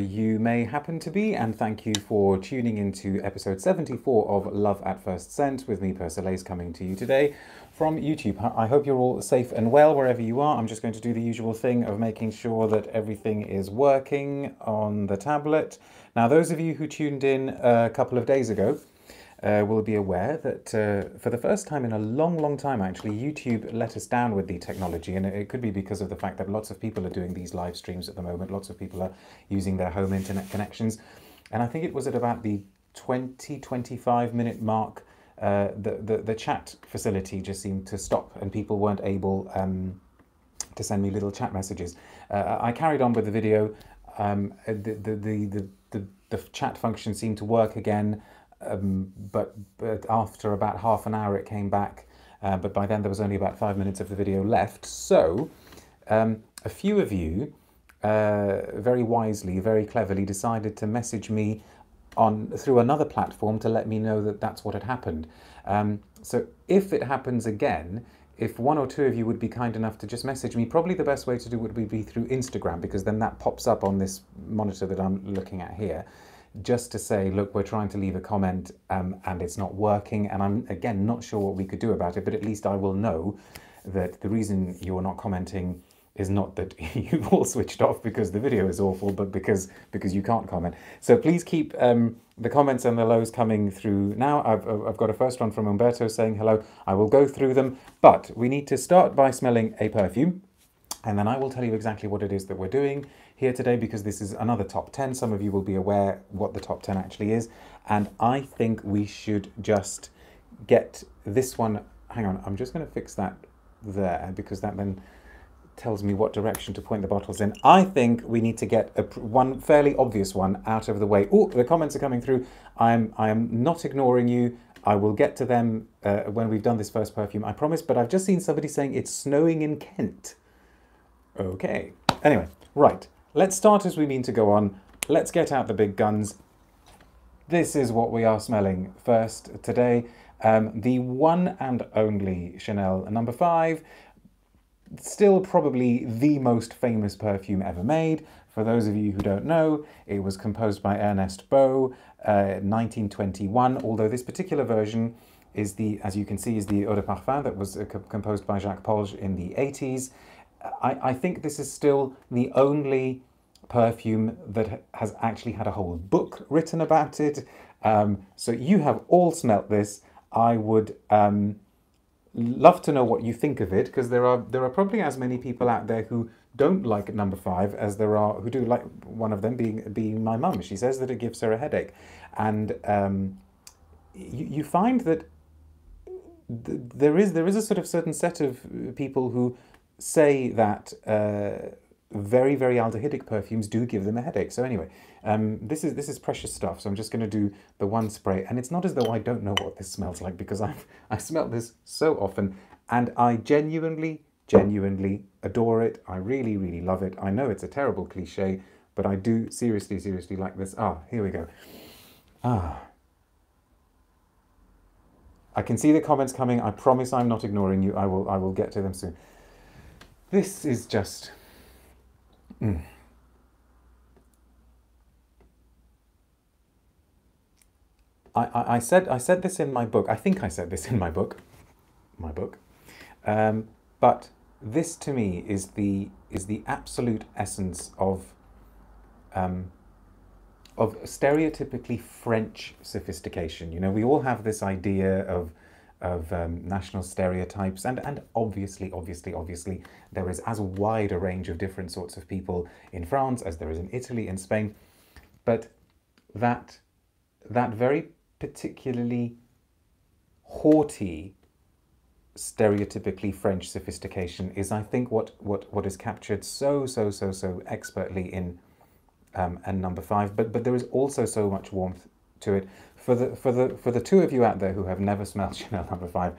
You may happen to be, and thank you for tuning into episode 74 of Love at First Scent with me, Persolaise, coming to you today from YouTube. I hope you're all safe and well wherever you are. I'm just going to do the usual thing of making sure that everything is working on the tablet. Now, those of you who tuned in a couple of days ago will be aware that for the first time in a long time, actually, YouTube let us down with the technology, and it could be because of the fact that lots of people are doing these live streams at the moment. Lots of people are using their home internet connections, and I think it was at about the 20-25 minute mark the chat facility just seemed to stop, and people weren't able to send me little chat messages. I carried on with the video. The chat function seemed to work again. But after about half an hour it came back, but by then there was only about 5 minutes of the video left. So a few of you very wisely, very cleverly decided to message me through another platform to let me know that that's what had happened. So if it happens again, if one or two of you would be kind enough to just message me, probably the best way to do it would be through Instagram, because then that pops up on this monitor that I'm looking at here, just to say, look, we're trying to leave a comment and it's not working, and I'm, again, not sure what we could do about it, but at least I will know that the reason you're not commenting is not that you've all switched off because the video is awful, but because you can't comment. So please keep the comments and the lows coming through now. I've got a first one from Umberto saying, hello, I will go through them, but we need to start by smelling a perfume. And then I will tell you exactly what it is that we're doing here today, because this is another top 10. Some of you will be aware what the top 10 actually is. And I think we should just get this one. Hang on, I'm just going to fix that there, because that then tells me what direction to point the bottles in. I think we need to get one fairly obvious one out of the way. Oh, the comments are coming through. I am not ignoring you. I will get to them when we've done this first perfume, I promise. But I've just seen somebody saying it's snowing in Kent. Okay, anyway, right, let's start as we mean to go on. Let's get out the big guns. This is what we are smelling first today. The one and only Chanel No. 5, still probably the most famous perfume ever made. For those of you who don't know, it was composed by Ernest Beaux, 1921, although this particular version is the, as you can see, is the Eau de Parfum that was composed by Jacques Polge in the 80s. I think this is still the only perfume that has actually had a whole book written about it. So you have all smelt this. I would love to know what you think of it, because there are probably as many people out there who don't like number 5 as there are who do, like one of them being my mum. She says that it gives her a headache. And you find that there is a sort of certain set of people who say that very, very aldehydic perfumes do give them a headache. So anyway, this is precious stuff, so I'm just going to do the one spray, and it's not as though I don't know what this smells like, because I've smelled this so often, and I genuinely adore it. I really love it. I know it's a terrible cliche, but I do seriously like this. Ah, here we go. Ah, I can see the comments coming. I promise I'm not ignoring you. I will get to them soon. This is just, I said this in my book. I think I said this in my book. But this to me is the absolute essence of stereotypically French sophistication. You know, we all have this idea of national stereotypes, and obviously there is as wide a range of different sorts of people in France as there is in Italy and Spain, but that very particularly haughty stereotypically French sophistication is, I think, what is captured so expertly in and number 5, but there is also so much warmth to it. For the two of you out there who have never smelled Chanel No. 5,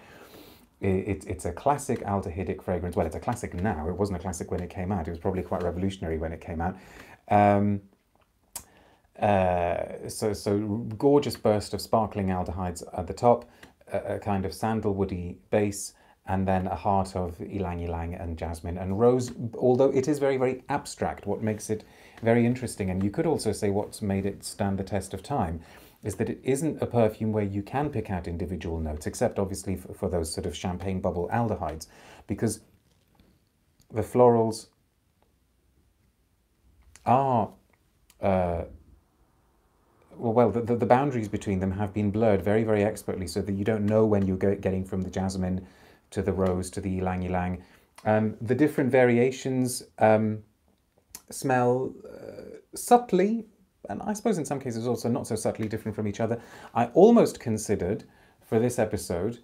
it's a classic aldehydic fragrance. Well, it's a classic now. It wasn't a classic when it came out. It was probably quite revolutionary when it came out. So gorgeous burst of sparkling aldehydes at the top, a kind of sandalwoody base, and then a heart of ylang ylang and jasmine and rose, although it is very, very abstract. What makes it very interesting, and you could also say what's made it stand the test of time, is that it isn't a perfume where you can pick out individual notes, except obviously for those sort of champagne bubble aldehydes, because the florals are, the boundaries between them have been blurred very, very expertly, so that you don't know when you're getting from the jasmine to the rose to the ylang ylang. The different variations smell subtly, and I suppose in some cases also not so subtly different from each other. I almost considered, for this episode,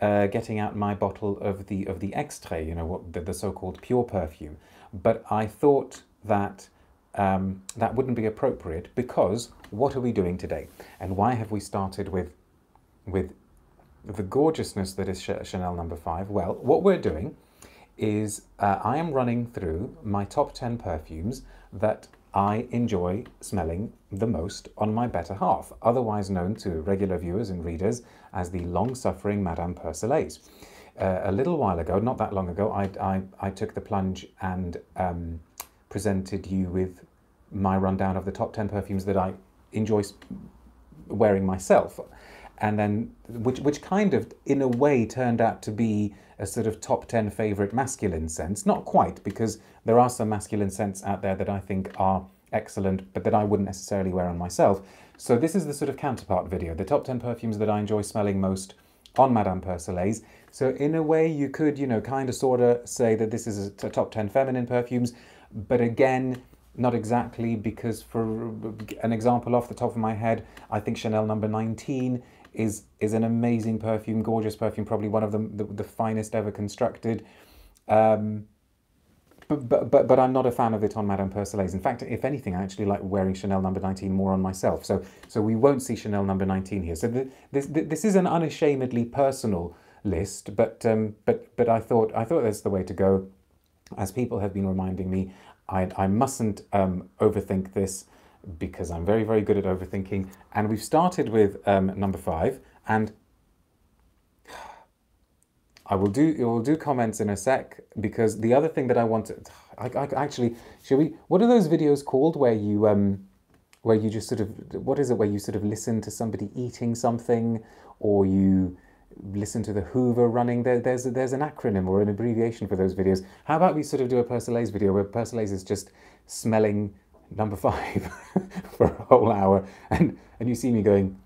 getting out my bottle of the extrait, you know, what the so-called pure perfume. But I thought that that wouldn't be appropriate, because what are we doing today? And why have we started with the gorgeousness that is Chanel No. 5? Well, what we're doing is I am running through my top 10 perfumes that I enjoy smelling the most on my better half, otherwise known to regular viewers and readers as the long-suffering Madame Persolaise. A little while ago, not that long ago, I took the plunge and presented you with my rundown of the top 10 perfumes that I enjoy wearing myself, and then which kind of, in a way, turned out to be a sort of top 10 favourite masculine scents. Not quite, because there are some masculine scents out there that I think are excellent, but that I wouldn't necessarily wear on myself. So this is the sort of counterpart video, the top 10 perfumes that I enjoy smelling most on Madame Persolaise. So in a way you could, you know, kind of sort of say that this is a top 10 feminine perfumes, but again, not exactly, because for an example off the top of my head, I think Chanel No. 19 is an amazing perfume, gorgeous perfume, probably one of the finest ever constructed. But I'm not a fan of it on Madame Persolaise. In fact, if anything, I actually like wearing Chanel No. 19 more on myself. So we won't see Chanel No. 19 here. So this is an unashamedly personal list, but I thought that's the way to go. As people have been reminding me, I mustn't overthink this, because I'm very, very good at overthinking. And we've started with number 5, and I will do comments in a sec, because the other thing that I want to, actually, should we, what are those videos called where you just sort of, what is it, where you sort of listen to somebody eating something, or you listen to the Hoover running? There's an acronym or an abbreviation for those videos. How about we sort of do a Persolaise video where Persolaise is just smelling number 5 for a whole hour, and you see me going,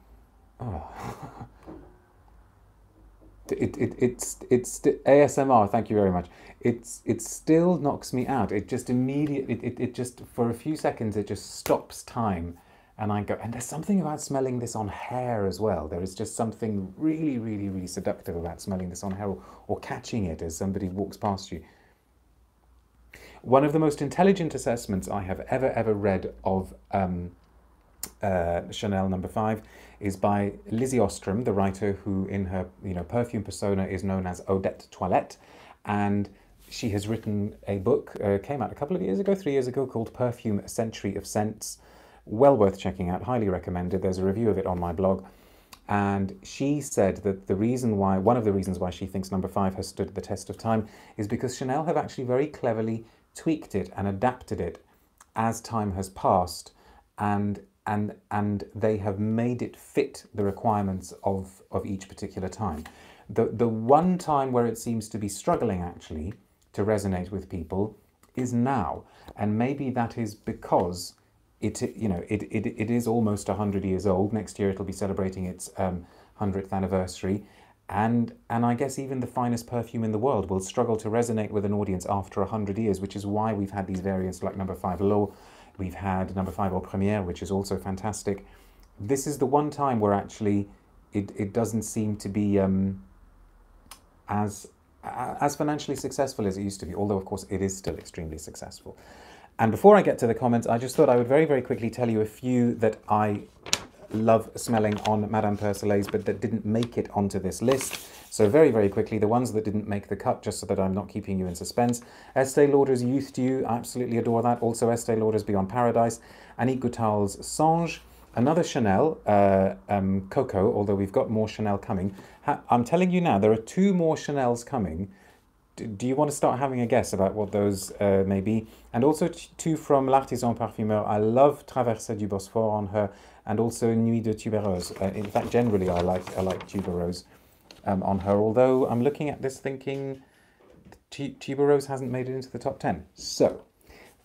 oh. It's ASMR, thank you very much. It still knocks me out. It just immediately, it just, for a few seconds, it just stops time. And I go, and there's something about smelling this on hair as well. There is just something really, really, really seductive about smelling this on hair, or catching it as somebody walks past you. One of the most intelligent assessments I have ever read of Chanel No. 5 is by Lizzie Ostrom, the writer who, in her perfume persona, is known as Odette Toilette, and she has written a book, came out a couple of years ago, 3 years ago, called Perfume: A Century of Scents. Well worth checking out, highly recommended. There's a review of it on my blog. And she said that the reason why, one of the reasons why she thinks number 5 has stood the test of time, is because Chanel have actually very cleverly tweaked it and adapted it as time has passed, and they have made it fit the requirements of each particular time. The one time where it seems to be struggling actually to resonate with people is now, and maybe that is because it is almost 100 years old. Next year it'll be celebrating its 100th anniversary, and I guess even the finest perfume in the world will struggle to resonate with an audience after 100 years, which is why we've had these variants like number 5 L'Eau, we've had number 5 Au Première, which is also fantastic. This is the one time where actually it doesn't seem to be as financially successful as it used to be, although of course it is still extremely successful. And before I get to the comments, I just thought I would very, very quickly tell you a few that I love smelling on Madame Persolaise, but that didn't make it onto this list. So very, very quickly, the ones that didn't make the cut, just so that I'm not keeping you in suspense. Estee Lauder's Youth Dew, I absolutely adore that. Also Estee Lauder's Beyond Paradise, Annick Goutal's Songe, Another Chanel, Coco, although we've got more Chanel coming. I'm telling you now, there are two more Chanels coming. Do you want to start having a guess about what those may be? And also two from L'Artisan Parfumeur. I love Traversée du Bosphore on her, and also Nuit de Tuberose. In fact, generally, I like Tuberose on her, although I'm looking at this thinking Tuberose hasn't made it into the top 10. So,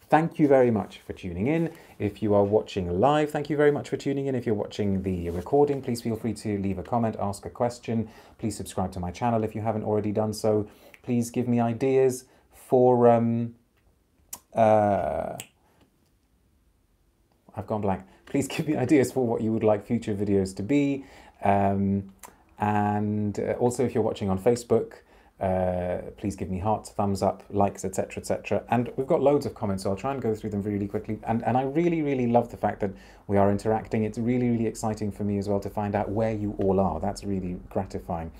thank you very much for tuning in. If you are watching live, thank you very much for tuning in. If you're watching the recording, please feel free to leave a comment, ask a question. Please subscribe to my channel if you haven't already done so. Please give me ideas for... I've gone blank. Please give me ideas for what you would like future videos to be. And also, if you're watching on Facebook, please give me hearts, thumbs up, likes, etc, etc. And we've got loads of comments, so I'll try and go through them really quickly. And I really, really love the fact that we are interacting. It's really, really exciting for me as well to find out where you all are. That's really gratifying.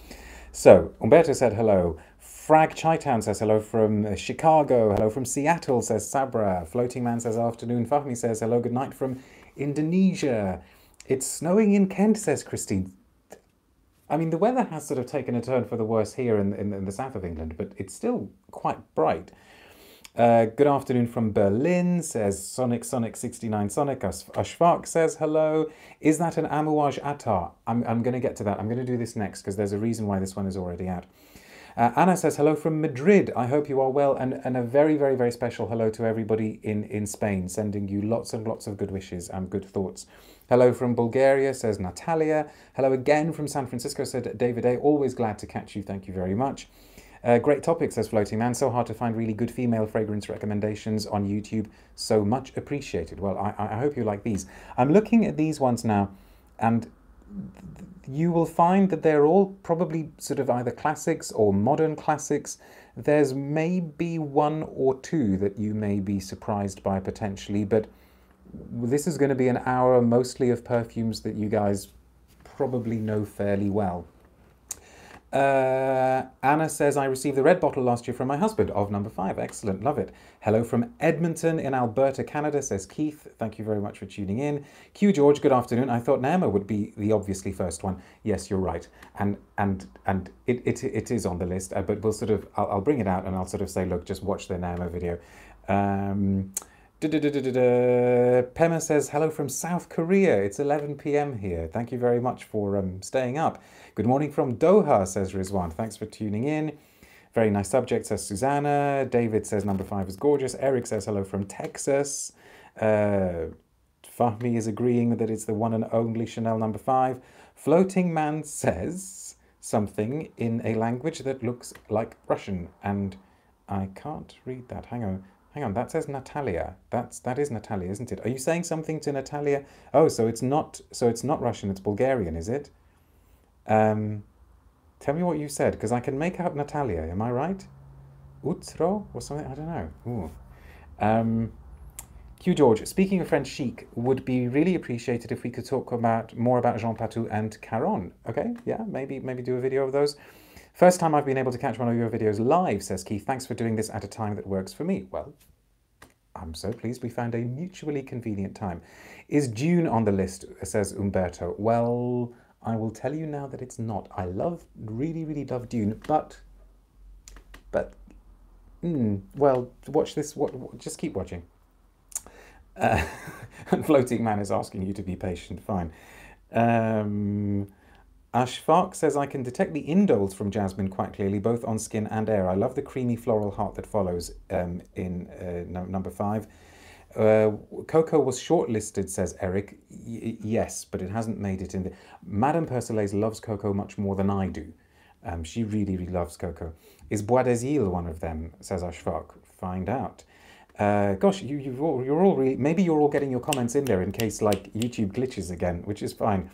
So, Umberto said hello. Frag Chitown says hello from Chicago. Hello from Seattle, says Sabra. Floating Man says afternoon. Fahmi says hello, good night from Indonesia. It's snowing in Kent, says Christine. I mean, the weather has sort of taken a turn for the worse here in the south of England, but it's still quite bright. Good afternoon from Berlin, says Sonic Sonic 69 Sonic. Ashfaq says hello. Is that an Amouage Attar? I'm going to get to that. I'm going to do this next because there's a reason why this one is already out. Anna says hello from Madrid. I hope you are well, and a very, very, very special hello to everybody in Spain, sending you lots and lots of good wishes and good thoughts. Hello from Bulgaria, says Natalia. Hello again from San Francisco, said David A. Always glad to catch you. Thank you very much. Great topic, says Floating Man. So hard to find really good female fragrance recommendations on YouTube. So much appreciated. Well, I hope you like these. I'm looking at these ones now, and you will find that they're all probably sort of either classics or modern classics. There's maybe one or two that you may be surprised by potentially, but this is going to be an hour mostly of perfumes that you guys probably know fairly well. Anna says, I received the red bottle last year from my husband of number 5. Excellent, love it. Hello from Edmonton in Alberta, Canada, says Keith. Thank you very much for tuning in. Q George, good afternoon. I thought Nahema would be the obviously first one. Yes, you're right. And it is on the list, but we'll sort of, I'll bring it out and I'll sort of say, look, just watch the Nahema video. Pema says, hello from South Korea. It's 11 PM here. Thank you very much for staying up. Good morning from Doha, says Rizwan. Thanks for tuning in. Very nice subject, says Susanna. David says number 5 is gorgeous. Eric says hello from Texas. Fahmi is agreeing that it's the one and only Chanel number 5. Floating Man says something in a language that looks like Russian. And I can't read that. Hang on. Hang on, that says Natalia. That is Natalia, isn't it? Are you saying something to Natalia? Oh, so it's not Russian, it's Bulgarian, is it? Tell me what you said, because I can make out Natalia, am I right? Utro or something? I don't know. Ooh. Q George, speaking of French chic, would be really appreciated if we could talk about more about Jean Patou and Caron. Okay, yeah, maybe do a video of those. First time I've been able to catch one of your videos live, says Keith. Thanks for doing this at a time that works for me. Well, I'm so pleased we found a mutually convenient time. Is June on the list, says Umberto. Well, I will tell you now that it's not. I love, really, really love June, well, watch this, just keep watching. And Floating Man is asking you to be patient, fine. Ashfaq says, I can detect the indoles from Jasmine quite clearly, both on skin and air. I love the creamy floral heart that follows number 5. Coco was shortlisted, says Eric. Yes, but it hasn't made it in the... Madame Persolaise loves Coco much more than I do. She really, really loves Coco. Is Bois d'Azil one of them, says Ashfaq. Find out. Gosh, you're all really... Maybe you're all getting your comments in there in case, like, YouTube glitches again, which is fine.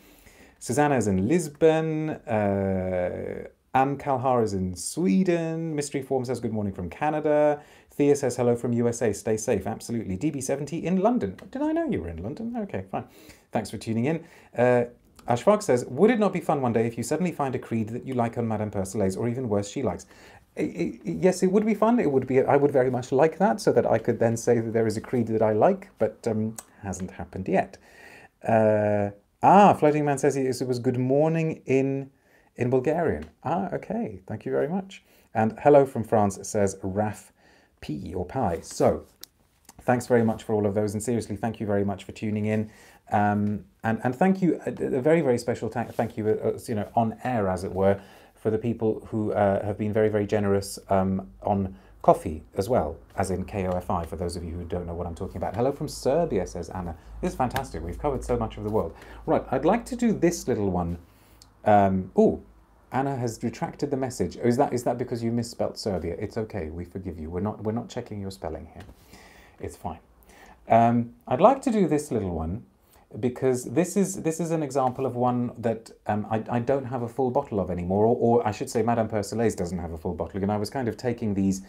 Susanna is in Lisbon, Anne Kalhar is in Sweden, Mystery Form says good morning from Canada, Thea says hello from USA, stay safe, absolutely, DB70 in London. Did I know you were in London? Okay, fine. Thanks for tuning in. Ashfaq says, would it not be fun one day if you suddenly find a creed that you like on Madame Persolaise, or even worse, she likes? Yes, it would be fun. It would be. I would very much like that, so that I could then say that there is a creed that I like, but hasn't happened yet. Floating Man says it was good morning in Bulgarian. Okay, thank you very much. And hello from France says Raf P or Pi. So thanks very much for all of those, and seriously, thank you very much for tuning in. And thank you, a very, very special thank you, you know, on air, as it were, for the people who have been very, very generous on coffee as well, as in KOFI, for those of you who don't know what I'm talking about. Hello from Serbia, says Anna. This is fantastic. We've covered so much of the world. Right, I'd like to do this little one. Oh, Anna has retracted the message. Oh, is that because you misspelt Serbia? It's okay. We forgive you. We're not checking your spelling here. It's fine. I'd like to do this little one, because this is an example of one that I don't have a full bottle of anymore, or I should say Madame Persolaise doesn't have a full bottle, and I was kind of taking these.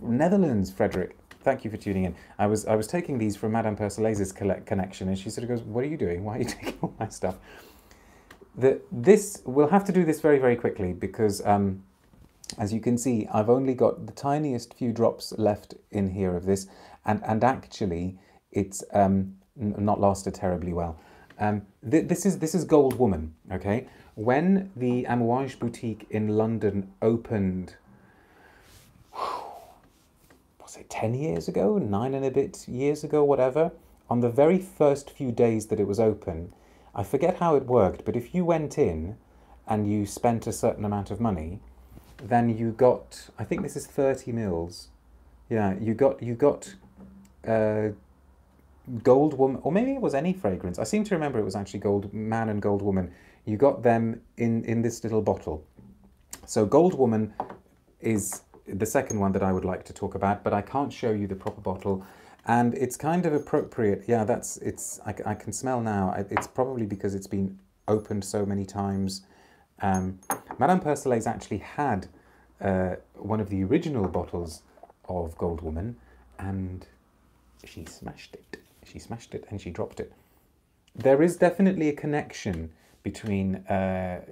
Netherlands, Frederic, thank you for tuning in. I was taking these from Madame Persolaise's collection, and she sort of goes, what are you doing? Why are you taking all my stuff? We'll have to do this very, very quickly, because as you can see, I've only got the tiniest few drops left in here of this, and actually it's not lasted terribly well. This is Gold Woman, okay? When the Amouage boutique in London opened, was it 10 years ago, 9 and a bit years ago, whatever, on the very first few days that it was open, I forget how it worked, but if you went in and you spent a certain amount of money, then you got, I think this is 30 mils, yeah, you got Gold Woman, or maybe it was any fragrance. I seem to remember it was actually Gold Man and Gold Woman. You got them in this little bottle. So Gold Woman is the second one that I would like to talk about, but I can't show you the proper bottle, and it's kind of appropriate. Yeah, I can smell now. It's probably because it's been opened so many times. Madame Persolaise actually had one of the original bottles of Gold Woman, and she smashed it. She smashed it and she dropped it. There is definitely a connection between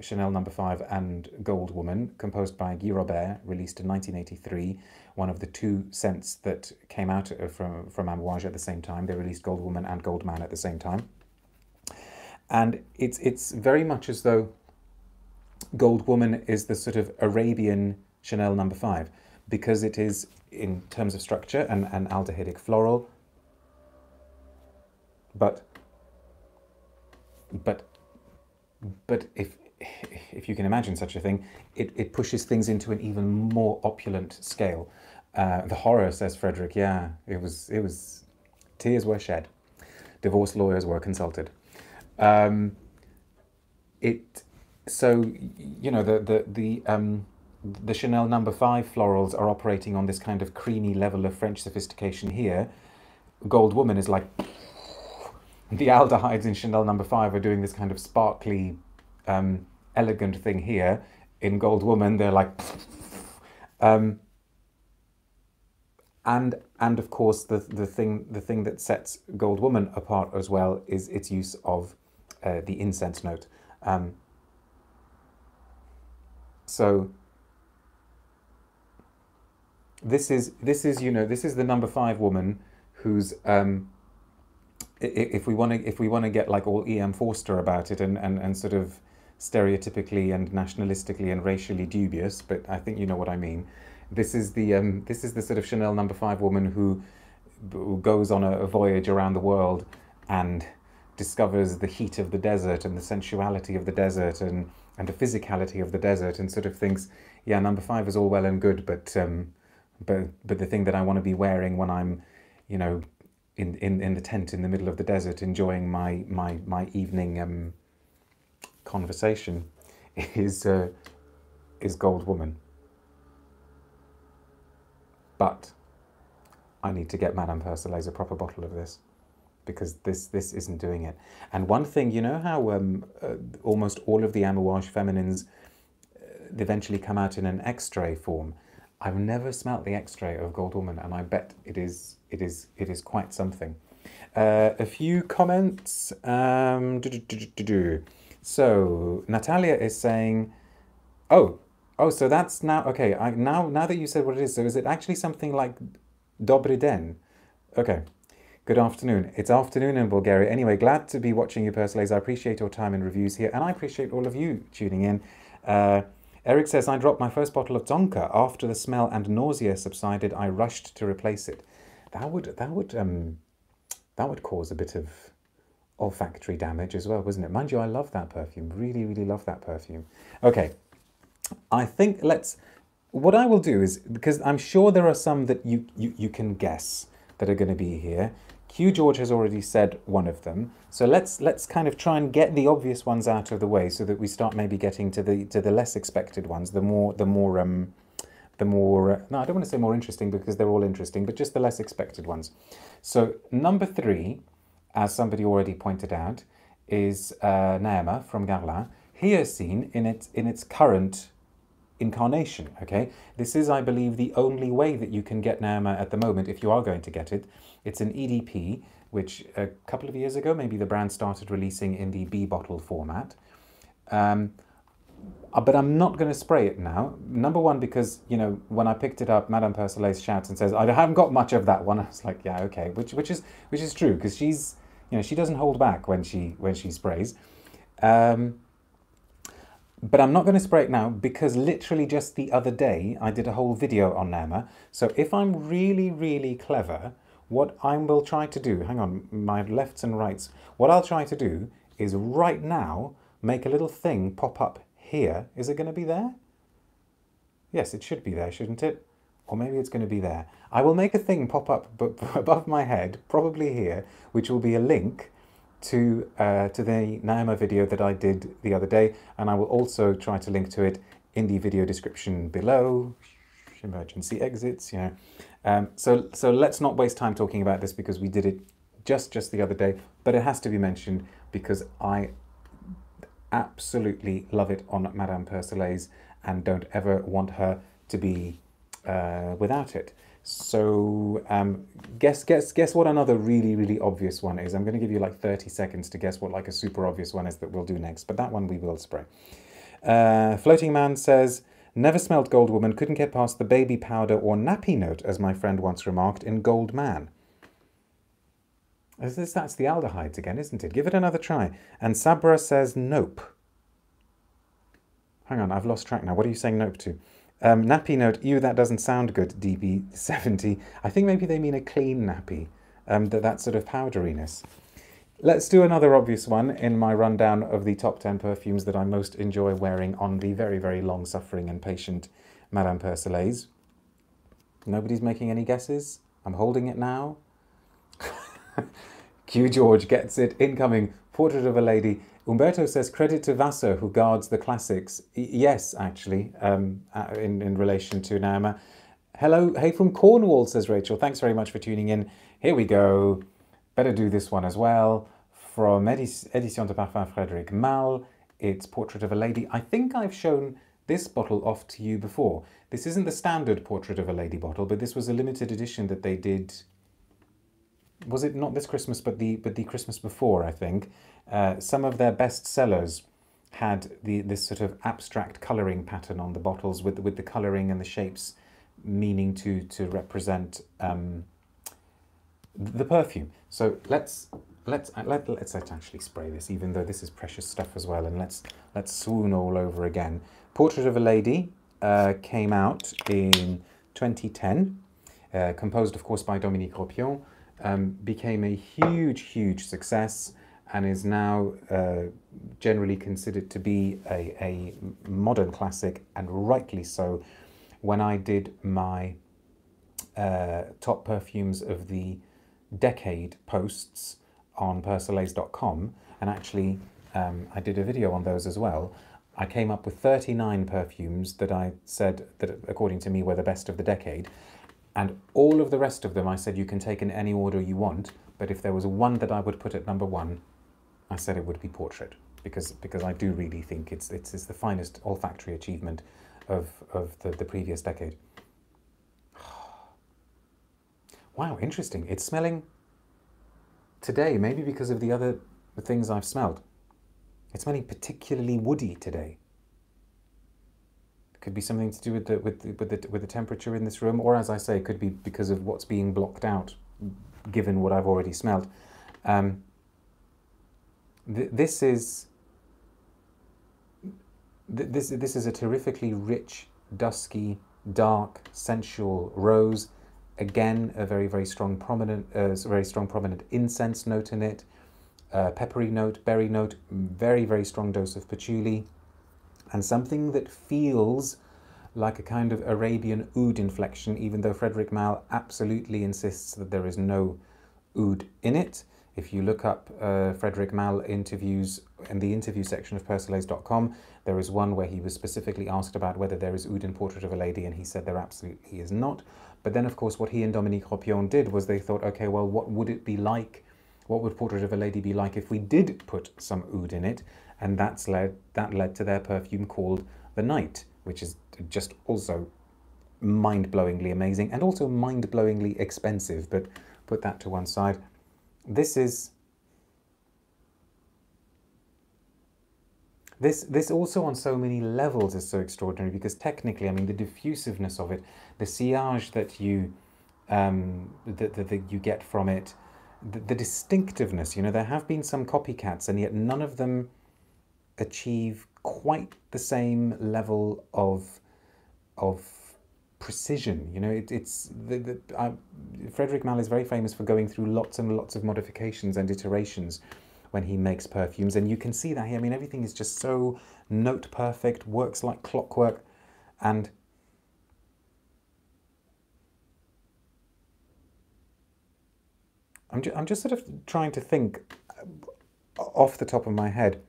Chanel No. 5 and Gold Woman, composed by Guy Robert, released in 1983, one of the two scents that came out from Amouage at the same time. They released Gold Woman and Gold Man at the same time. And it's very much as though Gold Woman is the sort of Arabian Chanel No. 5, because it is, in terms of structure, an aldehydic floral, but if you can imagine such a thing, it pushes things into an even more opulent scale. The horror, says Frederick. Yeah, it was tears were shed, divorce lawyers were consulted. So you know, the Chanel No. 5 florals are operating on this kind of creamy level of French sophistication here. Gold Woman is like, the aldehydes in Chanel No. 5 are doing this kind of sparkly, elegant thing here. In Gold Woman, they're like, and of course the thing that sets Gold Woman apart as well is its use of the incense note. So this is you know, this is the No. 5 woman who's. If we want to get like all E.M. Forster about it and sort of stereotypically and nationalistically and racially dubious, but I think you know what I mean. This is the sort of Chanel No. 5 woman who goes on a voyage around the world and discovers the heat of the desert and the sensuality of the desert and the physicality of the desert, and sort of thinks, yeah, No. 5 is all well and good, but the thing that I want to be wearing when I'm, you know, in the tent in the middle of the desert, enjoying my evening conversation, is Gold Woman. But I need to get Madame Persolaise a proper bottle of this, because this isn't doing it. And one thing, you know how almost all of the Amouage feminines eventually come out in an X-ray form. I've never smelt the X-ray of Gold Woman, and I bet it is quite something. A few comments. So Natalia is saying, oh, so that's now okay. Now that you said what it is, so is it actually something like Dobry den? Okay, Good afternoon. It's afternoon in Bulgaria. Anyway, glad to be watching you, Persolaise. I appreciate your time and reviews here, and I appreciate all of you tuning in. Eric says, I dropped my first bottle of Tonka. After the smell and nausea subsided, I rushed to replace it. That would cause a bit of olfactory damage as well, wouldn't it? Mind you, I love that perfume. Really, really love that perfume. Okay, I think let's... What I will do is, because I'm sure there are some that you can guess that are going to be here. Q George has already said one of them, so let's kind of try and get the obvious ones out of the way, so that we start maybe getting to the less expected ones, the more no, I don't want to say more interesting, because they're all interesting, but just the less expected ones. So number 3, as somebody already pointed out, is Nahema from Guerlain, here seen in its current incarnation. Okay, this is, I believe, the only way that you can get Nahema at the moment, if you are going to get it. It's an EDP, which a couple of years ago, maybe the brand started releasing in the B bottle format. But I'm not going to spray it now. Number one, because, you know, when I picked it up, Madame Persolaise shouts and says, I haven't got much of that one. I was like, yeah, okay, which is true, because she's, you know, she doesn't hold back when she sprays. But I'm not going to spray it now, because literally just the other day I did a whole video on Nahema. So if I'm really, really clever, what I will try to do, hang on, my lefts and rights, what I'll try to do is right now make a little thing pop up here. Is it going to be there? Yes, it should be there, shouldn't it? Or maybe it's going to be there. I will make a thing pop up above my head, probably here, which will be a link to the Nahema video that I did the other day, and I will also try to link to it in the video description below. Emergency exits, you know. So let's not waste time talking about this, because we did it just the other day, but it has to be mentioned because I absolutely love it on Madame Persolaise and don't ever want her to be without it. So guess what another really, really obvious one is. I'm going to give you like 30 seconds to guess what like a super obvious one is that we'll do next, but that one we will spray. Floating Man says, never smelled Gold Woman, couldn't get past the baby powder or nappy note, as my friend once remarked, in Gold Man. That's the aldehydes again, isn't it? Give it another try. And Sabra says, nope. Hang on, I've lost track now. What are you saying nope to? Nappy note, ew, that doesn't sound good, DB70. I think maybe they mean a clean nappy, that sort of powderiness. Let's do another obvious one in my rundown of the top 10 perfumes that I most enjoy wearing on the very, very long-suffering and patient Madame Persolaise. Nobody's making any guesses. I'm holding it now. Q George gets it. Incoming. Portrait of a Lady. Umberto says, credit to Vasso, who guards the classics. Yes, actually, in relation to Nahema. Hello, hey from Cornwall, says Rachel. Thanks very much for tuning in. Here we go. Better do this one as well. From Édition de Parfum Frederic Malle, it's Portrait of a Lady. I think I've shown this bottle off to you before. This isn't the standard Portrait of a Lady bottle, but this was a limited edition that they did... Was it not this Christmas, but the Christmas before, I think. Some of their best sellers had this sort of abstract colouring pattern on the bottles, with the colouring and the shapes meaning to represent the perfume. So let's actually spray this, even though this is precious stuff as well, and let's swoon all over again. Portrait of a Lady came out in 2010, composed of course by Dominique Ropion. Became a huge, huge success and is now generally considered to be a modern classic, and rightly so. When I did my top perfumes of the decade posts on Persolaise.com, and actually I did a video on those as well, I came up with 39 perfumes that I said that, according to me, were the best of the decade. And all of the rest of them, I said, you can take in any order you want, but if there was one that I would put at number 1, I said it would be Portrait, because I do really think it's the finest olfactory achievement of the previous decade. Wow, interesting. It's smelling today, maybe because of the other things I've smelled. It's smelling particularly woody today. Could be something to do with the temperature in this room, or, as I say, could be because of what's being blocked out given what I've already smelled. This is a terrifically rich, dusky, dark, sensual rose. Again, a very, very strong prominent incense note in it, peppery note, berry note, very, very strong dose of patchouli, and something that feels like a kind of Arabian oud inflection, even though Frederic Malle absolutely insists that there is no oud in it. If you look up Frederic Malle interviews in the interview section of Persolaise.com, there is one where he was specifically asked about whether there is oud in Portrait of a Lady, and he said there absolutely is not. But then, of course, what he and Dominique Ropion did was they thought, okay, well, what would it be like? What would Portrait of a Lady be like if we did put some oud in it? And that led to their perfume called The Night, which is just also mind-blowingly amazing and also mind-blowingly expensive, but put that to one side. This also on so many levels is so extraordinary, because technically, I mean, the diffusiveness of it, the sillage that you you get from it, the distinctiveness, you know, there have been some copycats and yet none of them achieve quite the same level of precision. You know, Frederic Malle is very famous for going through lots and lots of modifications and iterations when he makes perfumes, and you can see that here. I mean, everything is just so note perfect, works like clockwork, and I'm just sort of trying to think off the top of my head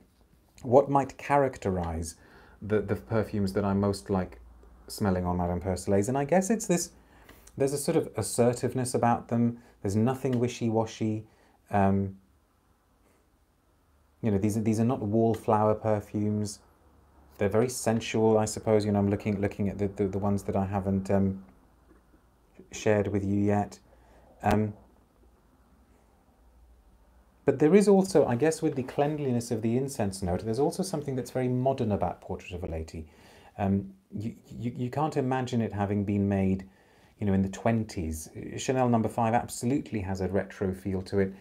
what might characterize the perfumes that I most like smelling on Madame Persolaise, and I guess it's this. There's a sort of assertiveness about them. There's nothing wishy-washy. You know, these are not wallflower perfumes. They're very sensual, I suppose. You know, I'm looking at the ones that I haven't shared with you yet. But there is also, I guess, with the cleanliness of the incense note, there's also something that's very modern about Portrait of a Lady. You can't imagine it having been made, you know, in the 20s. Chanel No. 5 absolutely has a retro feel to it.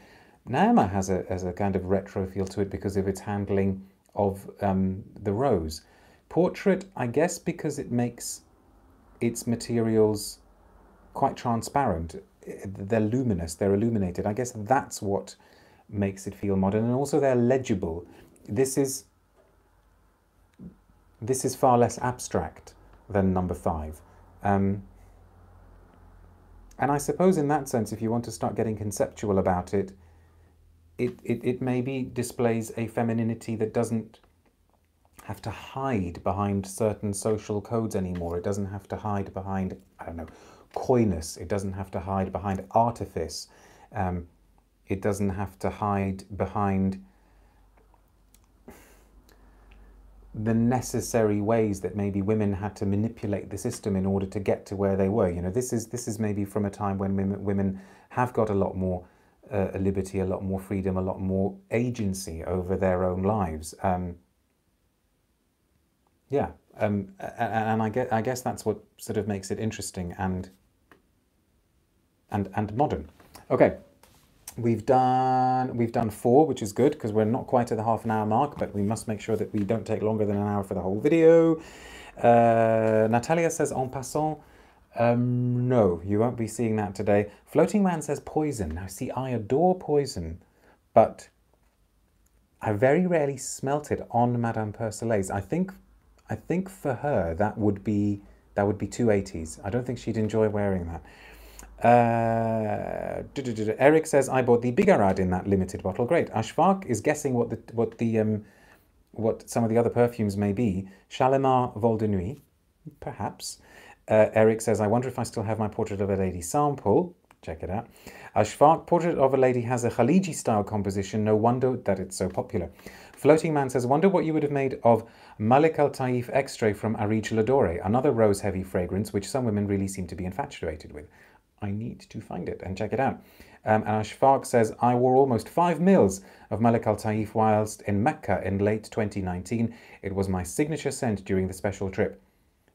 Nahema has a kind of retro feel to it because of its handling of the rose. Portrait, I guess, because it makes its materials quite transparent. They're luminous, they're illuminated. I guess that's what makes it feel modern, and also they're legible. This is far less abstract than No. 5. And I suppose in that sense, if you want to start getting conceptual about it, it maybe displays a femininity that doesn't have to hide behind certain social codes anymore. It doesn't have to hide behind, I don't know, coyness. It doesn't have to hide behind artifice. It doesn't have to hide behind the necessary ways that maybe women had to manipulate the system in order to get to where they were. You know, this is maybe from a time when women have got a lot more liberty, a lot more freedom, a lot more agency over their own lives. And I guess that's what sort of makes it interesting and modern. Okay, we've done 4, which is good because we're not quite at the half-an-hour mark, but we must make sure that we don't take longer than an hour for the whole video. Natalia says en passant. No, you won't be seeing that today. Floating Man says poison. Now, see, I adore poison, but I very rarely smelt it on Madame Persolaise. I think for her that would be 280s. I don't think she'd enjoy wearing that. Eric says I bought the Bigarad in that limited bottle. Great. Ashfaq is guessing what some of the other perfumes may be. Shalimar Vol de Nuit, perhaps. Eric says, I wonder if I still have my Portrait of a Lady sample. Check it out. Ashfaq, Portrait of a Lady has a Khaliji-style composition. No wonder that it's so popular. Floating Man says, wonder what you would have made of Malik Al-Taif Extrait from Arij L'Adore, another rose-heavy fragrance which some women really seem to be infatuated with. I need to find it and check it out. And Ashfaq says, I wore almost 5 mils of Malik Al-Taif whilst in Mecca in late 2019. It was my signature scent during the special trip.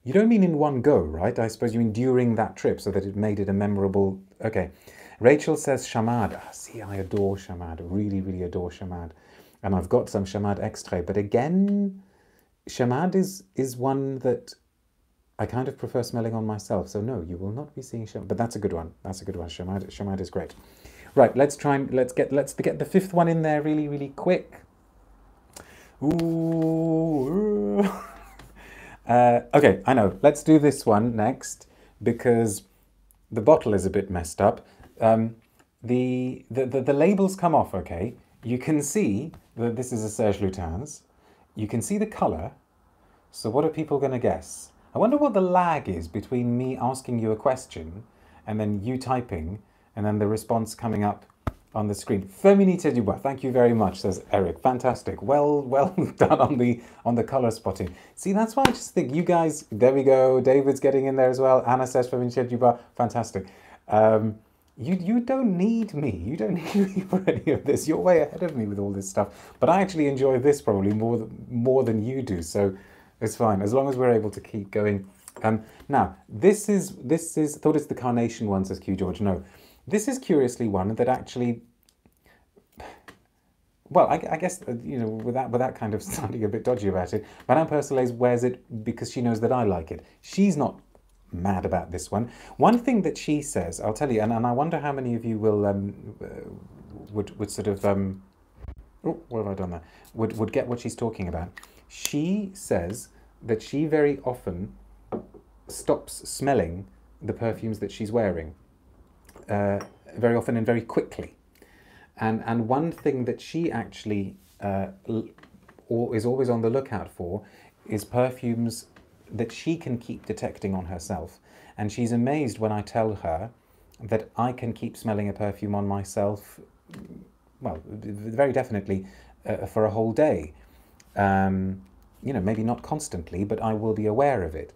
You don't mean in one go, right? I suppose you mean during that trip so that it made it a memorable... Okay. Rachel says chamade. Oh, see, I adore chamade. Really, really adore chamade. And I've got some chamade extrait. But again, chamade is one that I kind of prefer smelling on myself. So no, you will not be seeing chamade. But that's a good one. That's a good one. Chamade is great. Right, let's try and let's get the fifth one in there really, really quick. Ooh. Okay, I know. Let's do this one next because the bottle is a bit messed up. The labels come off, okay? You can see that this is a Serge Lutens. You can see the colour. So what are people going to guess? I wonder what the lag is between me asking you a question and then you typing and then the response coming up on the screen. Feminité du Bois, thank you very much, says Eric. Fantastic. Well done on the colour spotting. See, that's why I just think you guys, there we go. David's getting in there as well. Anna says Feminité du Bois, fantastic. You don't need me. You don't need me for any of this. You're way ahead of me with all this stuff. But I actually enjoy this probably more than you do. So it's fine, as long as we're able to keep going. Now, this is, I thought it's the carnation one, says Q George. No, this is curiously one that actually, well, I guess, you know, without kind of sounding a bit dodgy about it, Madame Persolaise wears it because she knows that I like it. She's not mad about this one. One thing that she says, I'll tell you, and I wonder how many of you will would sort of oh, what have I done there? Would get what she's talking about. She says that she very often stops smelling the perfumes that she's wearing, very often and very quickly. And one thing that she actually is always on the lookout for is perfumes that she can keep detecting on herself. And she's amazed when I tell her that I can keep smelling a perfume on myself, well, very definitely for a whole day. You know, maybe not constantly, but I will be aware of it.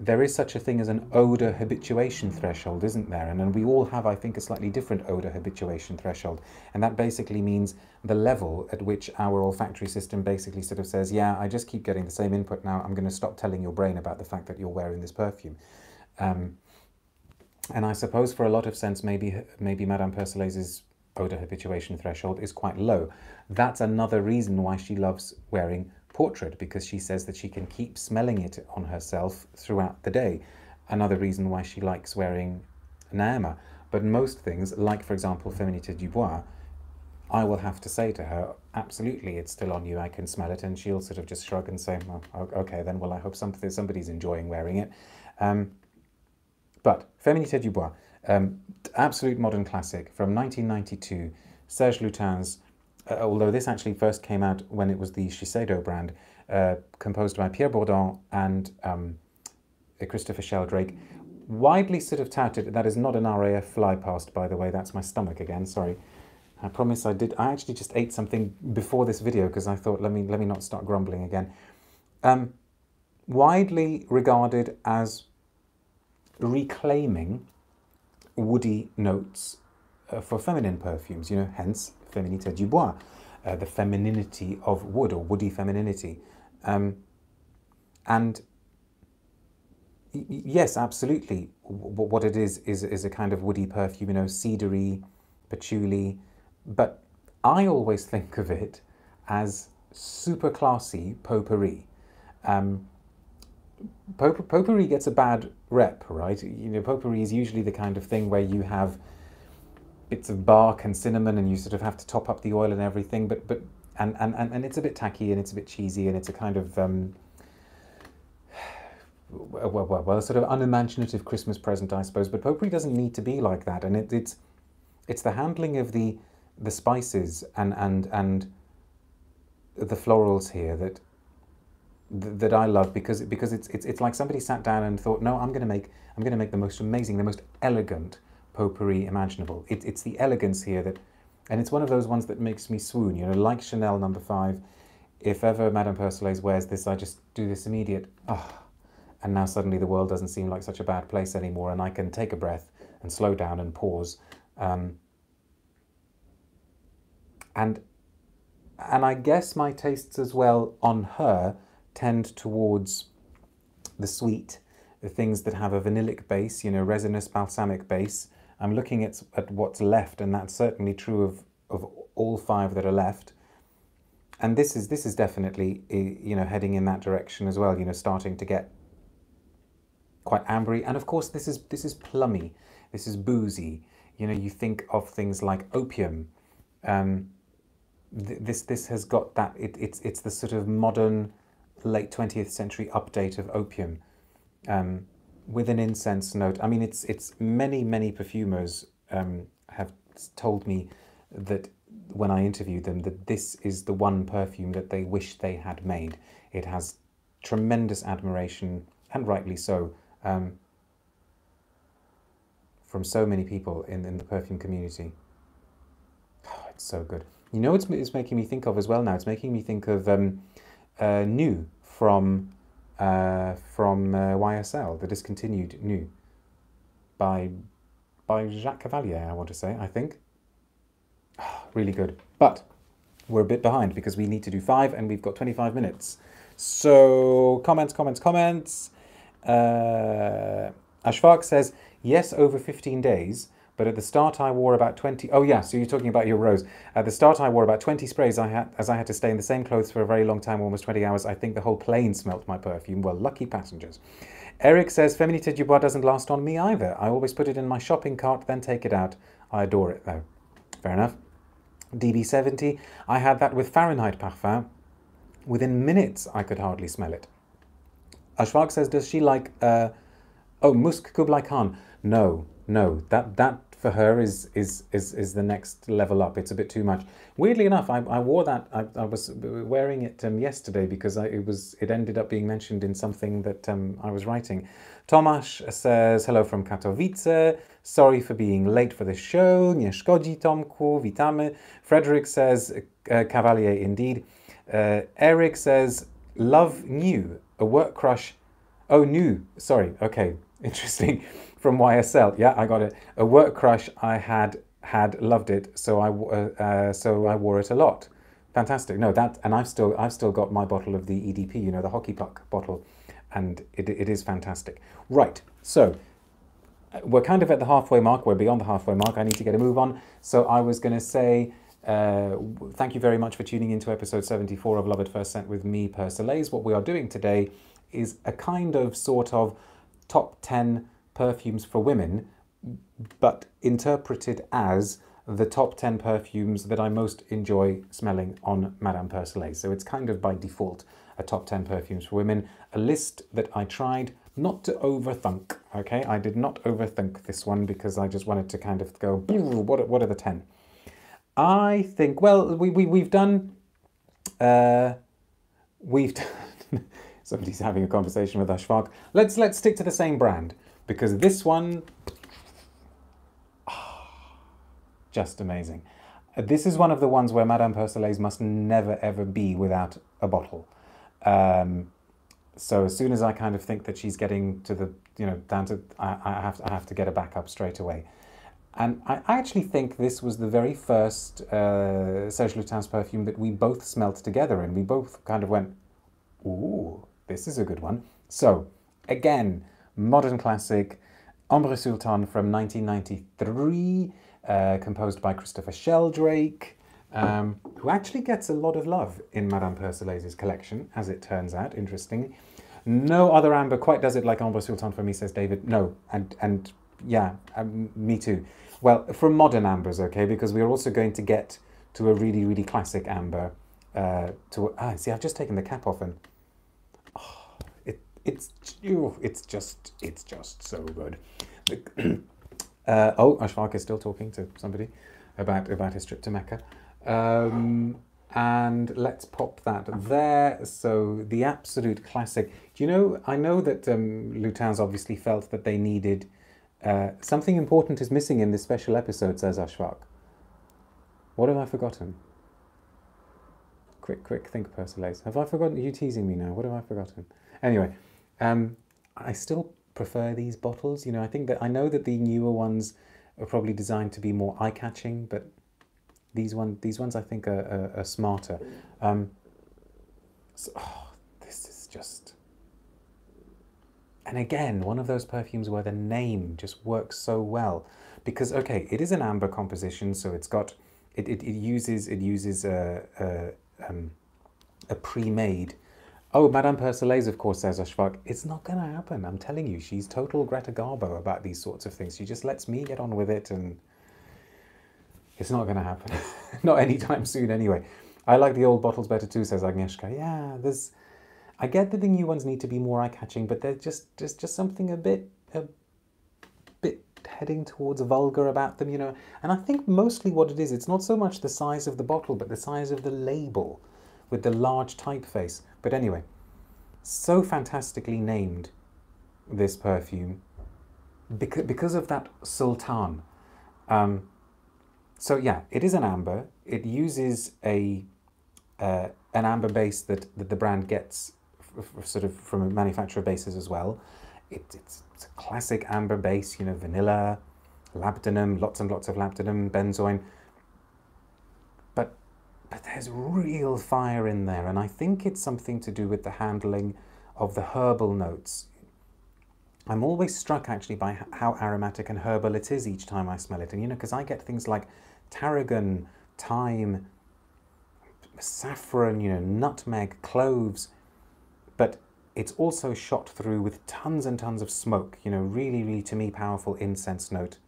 There is such a thing as an odour habituation threshold, isn't there? And we all have, I think, a slightly different odour habituation threshold. And that basically means the level at which our olfactory system basically sort of says, yeah, I just keep getting the same input now, I'm going to stop telling your brain about the fact that you're wearing this perfume. And I suppose for a lot of sense, maybe Madame Persolaise's odour habituation threshold is quite low. That's another reason why she loves wearing Portrait, because she says that she can keep smelling it on herself throughout the day. Another reason why she likes wearing Nahema. But most things, like for example Feminité du Bois, I will have to say to her, absolutely, it's still on you, I can smell it, and she'll sort of just shrug and say, well, okay then, well I hope somebody's enjoying wearing it. But Feminité du Bois, absolute modern classic from 1992, Serge Lutens. Although this actually first came out when it was the Shiseido brand, composed by Pierre Bourdon and Christopher Sheldrake. Widely sort of touted, that is not an RAF fly past, by the way, that's my stomach again, sorry. I promise I did, I actually just ate something before this video because I thought, let me not start grumbling again. Widely regarded as reclaiming woody notes for feminine perfumes, you know, hence Feminité du Bois, the femininity of wood, or woody femininity. And yes, absolutely, what it is a kind of woody perfume, you know, cedary, patchouli, but I always think of it as super classy potpourri. Potpourri gets a bad rep, right? You know, potpourri is usually the kind of thing where you have bits of bark and cinnamon and you sort of have to top up the oil and everything, and it's a bit tacky and it's a bit cheesy and it's a kind of well, sort of unimaginative Christmas present, I suppose. But potpourri doesn't need to be like that, and it's the handling of the spices and the florals here that I love, because it's like somebody sat down and thought, no, I'm going to make the most amazing, the most elegant potpourri imaginable. It's the elegance here that, and it's one of those ones that makes me swoon, you know, like Chanel No. 5. If ever Madame Persolaise wears this, I just do this immediate, ah, and now suddenly the world doesn't seem like such a bad place anymore, and I can take a breath and slow down and pause. And I guess my tastes as well on her tend towards the sweet, the things that have a vanillic base, you know, resinous balsamic base, I'm looking at what's left, and that's certainly true of all five that are left. And this is definitely, you know, heading in that direction as well, you know, starting to get quite ambery. And of course, this is plummy, this is boozy. You know, you think of things like opium. This has got that, it's the sort of modern late 20th century update of opium with an incense note. I mean, it's many perfumers have told me that when I interviewed them, that this is the one perfume that they wish they had made. It has tremendous admiration, and rightly so, from so many people in the perfume community. Oh, it's so good. You know, it's making me think of as well now, it's making me think of New from YSL, the discontinued New by Jacques Cavalier, I want to say, I think. Really good, but we're a bit behind because we need to do 5 and we've got 25 minutes. So comments. Ashfaq says, yes, over 15 days, but at the start I wore about 20, oh yeah, so you're talking about your rose. At the start I wore about 20 sprays as I had to stay in the same clothes for a very long time, almost 20 hours. I think the whole plane smelt my perfume. Well, lucky passengers. Eric says, Feminité du Bois doesn't last on me either. I always put it in my shopping cart, then take it out. I adore it though. Fair enough. DB70, I had that with Fahrenheit Parfum. Within minutes, I could hardly smell it. Ashfaq says, does she like, Musk Kublai Khan? No, that for her is the next level up. It's a bit too much. Weirdly enough, I wore that, I was wearing it yesterday because it ended up being mentioned in something that I was writing. Tomasz says, hello from Katowice. Sorry for being late for the show. Nie szkodzi, Tomku. Witamy. Frederick says, Cavalier indeed. Eric says, love New, a work crush. Oh, New. Sorry. Okay. Interesting. From YSL. Yeah, I got it. A work crush I had loved it, so I wore it a lot. Fantastic. No, that, and I've still got my bottle of the EDP, you know, the hockey puck bottle, and it is fantastic. Right. So we're kind of at the halfway mark. We're beyond the halfway mark. I need to get a move on. So I was going to say, thank you very much for tuning into episode 74 of Love at First Scent with me, Persolaise. What we are doing today is a kind of sort of top 10 perfumes for women, but interpreted as the top 10 perfumes that I most enjoy smelling on Madame Persolaise. So it's kind of by default a top 10 perfumes for women, a list that I tried not to overthink, okay? I did not overthink this one because I just wanted to kind of go, what are the 10? I think, well, we've done, somebody's having a conversation with Ashfaq. Let's stick to the same brand because this one, just amazing. This is one of the ones where Madame Persolaise must never ever be without a bottle. So as soon as I kind of think that she's getting to the, you know, down to, I have to get her back up straight away. And I actually think this was the very first Serge Lutens perfume that we both smelled together, and we both kind of went, ooh, this is a good one. So again, modern classic, Ambre Sultan from 1993, composed by Christopher Sheldrake, who actually gets a lot of love in Madame Persolaise's collection, as it turns out, interestingly. No other amber quite does it like Ambre Sultan for me, says David. No, and yeah, me too. Well, from modern ambers, okay, because we're also going to get to a really, really classic amber. See, I've just taken the cap off, and oh, it's just so good. Oh, Ashfaq is still talking to somebody about his trip to Mecca. And let's pop that there. So the absolute classic. Do you know, I know that Lutens obviously felt that they needed something important is missing in this special episode, says Ashfaq. What have I forgotten? Quick, think, Persolaise. Have I forgotten? Are you teasing me now? What have I forgotten? Anyway, I still prefer these bottles. You know, I know that the newer ones are probably designed to be more eye-catching, but these ones I think are smarter. This is just... And again, one of those perfumes where the name just works so well. because, okay, it is an amber composition, so it's got, it uses a pre-made. Oh, Madame Persolaise, of course, says Ashvak, it's not going to happen. I'm telling you, she's total Greta Garbo about these sorts of things. She just lets me get on with it, and it's not going to happen. Not anytime soon, anyway. I like the old bottles better too, says Agnieszka. Yeah, there's... I get that the new ones need to be more eye-catching, but they're just something a bit heading towards vulgar about them, you know. And I think mostly what it is, it's not so much the size of the bottle, but the size of the label with the large typeface. But anyway, so fantastically named, this perfume, because of that sultan. So yeah, it is an amber. It uses an amber base that the brand gets sort of from a manufacturer basis as well. It's a classic amber base, you know, vanilla, labdanum, lots and lots of labdanum, benzoin. But there's real fire in there, and I think it's something to do with the handling of the herbal notes. I'm always struck, actually, by how aromatic and herbal it is each time I smell it. And, you know, because I get things like tarragon, thyme, saffron, you know, nutmeg, cloves, but it's also shot through with tons and tons of smoke, you know, really, really, to me, powerful incense note.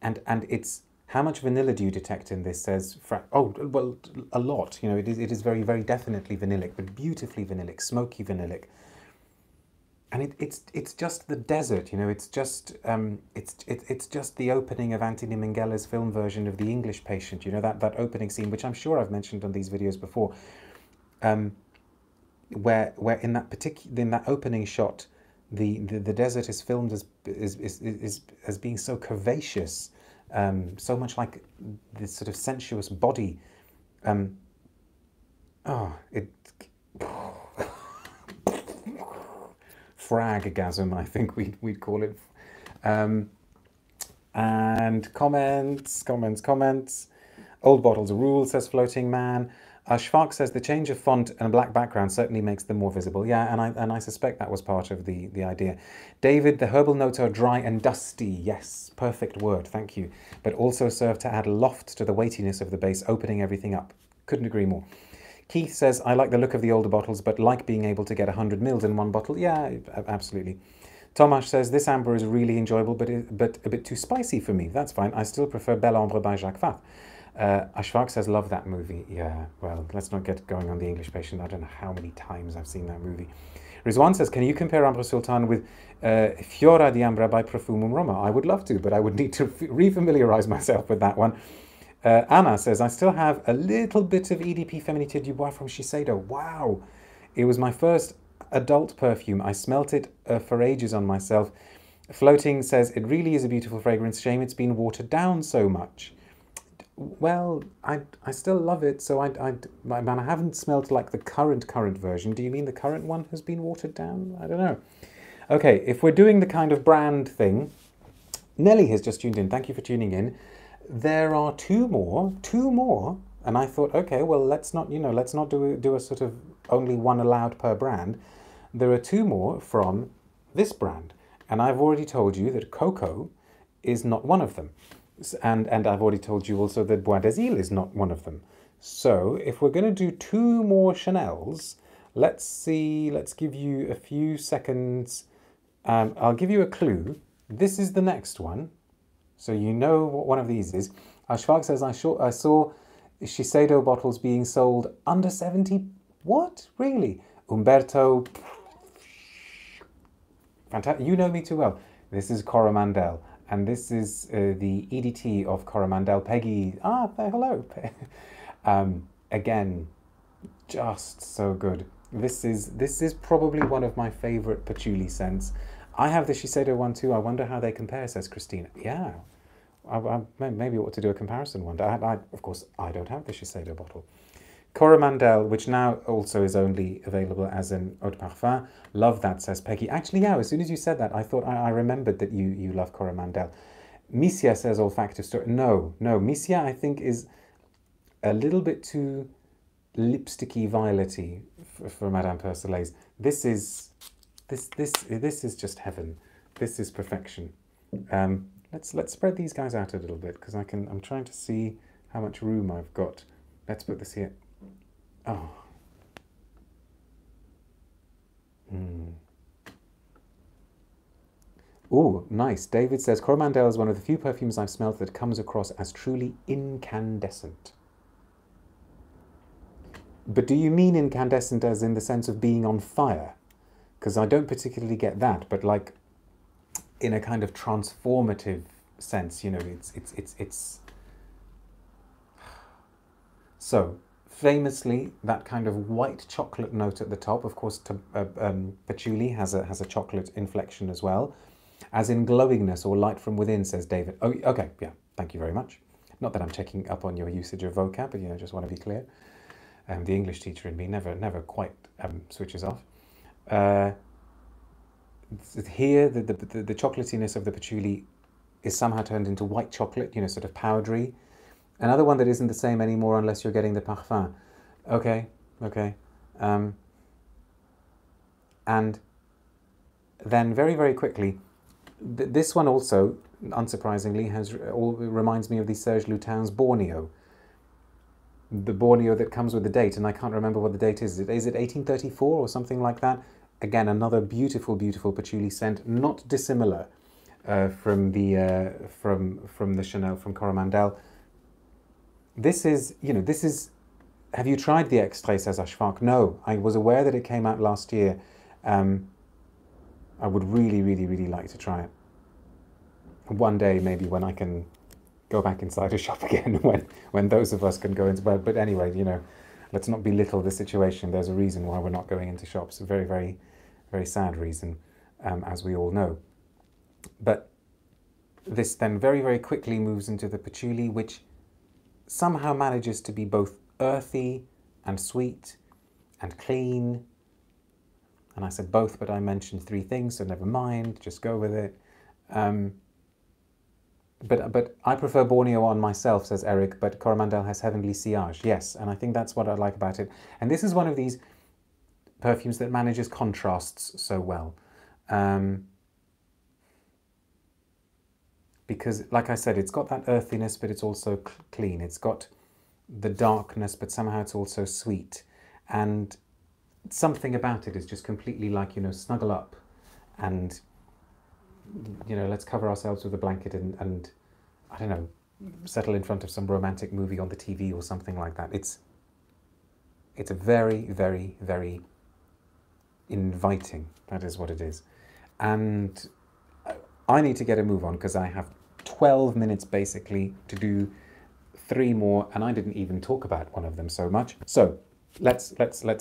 And it's... How much vanilla do you detect in this, says Frank? Oh, well, a lot. You know, it is very, very definitely vanillic, but beautifully vanillic, smoky vanillic. And it's just the desert, you know. It's just the opening of Anthony Minghella's film version of The English Patient. You know, that opening scene, which I'm sure I've mentioned on these videos before, where in that opening shot, the desert is filmed as being so curvaceous. So much like this sort of sensuous body. Fraggasm, I think we'd call it. And comments. Old bottles are rule, says Floating Man. Schwark says the change of font and a black background certainly makes them more visible. Yeah, and I suspect that was part of the idea. David, the herbal notes are dry and dusty. Yes, perfect word, thank you. But also serve to add loft to the weightiness of the base, opening everything up. Couldn't agree more. Keith says, I like the look of the older bottles, but like being able to get 100 mils in one bottle. Yeah, absolutely. Tomasz says, this amber is really enjoyable, but a bit too spicy for me. That's fine, I still prefer Belle Ambre by Jacques Vath. Ashvak says, love that movie. Yeah, well, let's not get going on The English Patient. I don't know how many times I've seen that movie. Rizwan says, can you compare Ambre Sultan with Fiora di Ambra by Profumum Roma? I would love to, but I would need to re-familiarise myself with that one. Anna says, I still have a little bit of EDP Feminité du Bois from Shiseido. Wow! It was my first adult perfume. I smelt it for ages on myself. Floating says, it really is a beautiful fragrance. Shame it's been watered down so much. Well, I still love it, so I haven't smelled like the current version. Do you mean the current one has been watered down? I don't know. Okay, if we're doing the kind of brand thing, Nelly has just tuned in. Thank you for tuning in. There are two more, and I thought, okay, well, let's not do a sort of only one allowed per brand. There are two more from this brand, and I've already told you that Coco is not one of them. And I've already told you also that Bois d'Azil is not one of them. So if we're going to do two more Chanels, let's see, let's give you a few seconds. I'll give you a clue. This is the next one. So you know what one of these is. Ashvak says, I saw Shiseido bottles being sold under 70. What? Really? Umberto. Fantastic. You know me too well. This is Coromandel. And this is the EDT of Coromandel. Peggy, hello. Again, just so good. This is probably one of my favorite patchouli scents. I have the Shiseido one too. I wonder how they compare, says Christina. Yeah, I maybe ought to do a comparison one day. Of course, I don't have the Shiseido bottle. Coromandel, which now also is only available as an eau de parfum. Love that, says Peggy. Actually, yeah, as soon as you said that, I thought I remembered that you love Coromandel. Misia says olfactive story. No, Misia, I think, is a little bit too lipsticky violet-y for Madame Persolaise. This is just heaven. This is perfection. Let's spread these guys out a little bit, because I'm trying to see how much room I've got. Let's put this here. Oh. Mm. Oh, nice. David says, Coromandel is one of the few perfumes I've smelled that comes across as truly incandescent. But do you mean incandescent as in the sense of being on fire? Because I don't particularly get that, but like in a kind of transformative sense, you know, it's... So, famously, that kind of white chocolate note at the top, of course, patchouli has a chocolate inflection as well, as in glowingness or light from within, says David. Oh, okay, yeah, thank you very much. Not that I'm checking up on your usage of vocab, but, you know, just want to be clear. The English teacher in me never quite switches off. Here, the chocolatiness of the patchouli is somehow turned into white chocolate, you know, sort of powdery. Another one that isn't the same anymore unless you're getting the parfum. Okay, okay. And then very, very quickly, this one also, unsurprisingly, reminds me of the Serge Lutens Borneo. The Borneo that comes with the date, and I can't remember what the date is. Is it 1834 or something like that? Again, another beautiful, beautiful patchouli scent, not dissimilar from the Chanel, from Coromandel. This is, you know, this is... Have you tried the Extrait, says Ashfaq? No, I was aware that it came out last year. I would really, really, really like to try it. One day, maybe, when I can go back inside a shop again, when those of us can go into... But anyway, you know, let's not belittle the situation. There's a reason why we're not going into shops, a very, very, very sad reason, as we all know. But this then very, very quickly moves into the patchouli, which somehow manages to be both earthy and sweet and clean. And I said both, but I mentioned three things, so never mind, just go with it. But I prefer Borneo on myself, says Eric, but Coromandel has heavenly sillage. Yes, and I think that's what I like about it. And this is one of these perfumes that manages contrasts so well. Because, like I said, it's got that earthiness, but it's also clean. It's got the darkness, but somehow it's also sweet. And something about it is just completely like, you know, snuggle up and... you know, let's cover ourselves with a blanket and I don't know, settle in front of some romantic movie on the TV or something like that. It's a very, very, very inviting, that is what it is. And I need to get a move on because I have 12 minutes basically to do 3 more, and I didn't even talk about one of them so much. So let's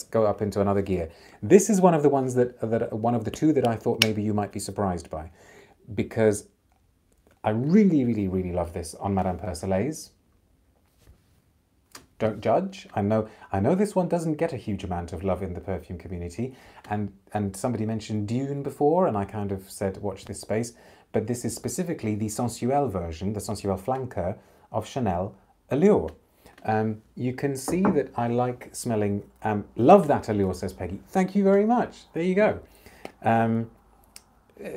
go up into another gear. This is one of the ones that one of the two that I thought maybe you might be surprised by, because I really, really, really love this on Madame Persolaise. Don't judge. I know this one doesn't get a huge amount of love in the perfume community, and somebody mentioned Dune before, and I kind of said watch this space, but this is specifically the Sensuelle version, the Sensuelle Flanker of Chanel Allure. You can see that I like smelling, love that Allure, says Peggy. Thank you very much. There you go.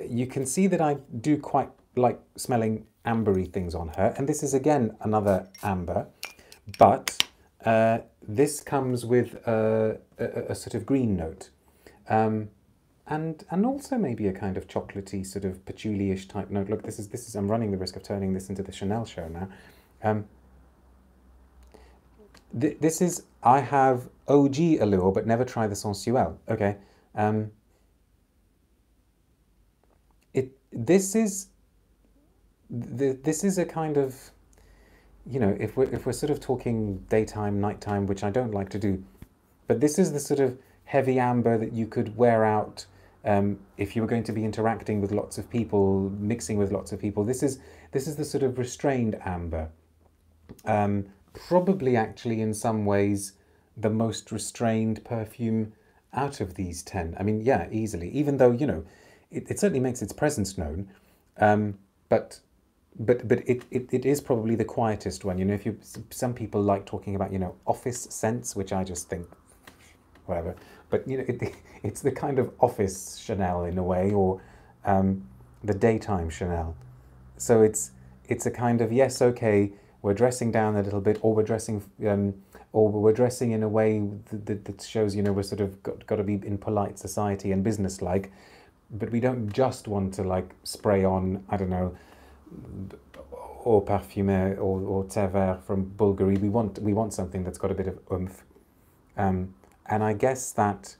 You can see that I do quite like smelling ambery things on her, and this is again another amber, but this comes with a sort of green note, and also maybe a kind of chocolatey sort of patchouli-ish type note. Look, this is I'm running the risk of turning this into the Chanel show now. This is, I have OG Allure, but never try the Sensuelle. Okay. This is a kind of, you know, if we're sort of talking daytime, nighttime, which I don't like to do, but this is the sort of heavy amber that you could wear out if you were going to be interacting with lots of people, mixing with lots of people. This is the sort of restrained amber. Probably actually in some ways the most restrained perfume out of these 10. I mean, yeah, easily, even though, you know, it certainly makes its presence known, but it is probably the quietest one. You know, some people like talking about, you know, office scents, which I just think, whatever, but, you know, it's the kind of office Chanel in a way, or the daytime Chanel. So it's a kind of, yes, okay, we're dressing down a little bit, or we're dressing in a way that shows, you know, we're sort of got to be in polite society and businesslike, but we don't just want to like spray on, I don't know, Eau Parfumeur or Tauer from Bulgari. We want something that's got a bit of oomph, and I guess that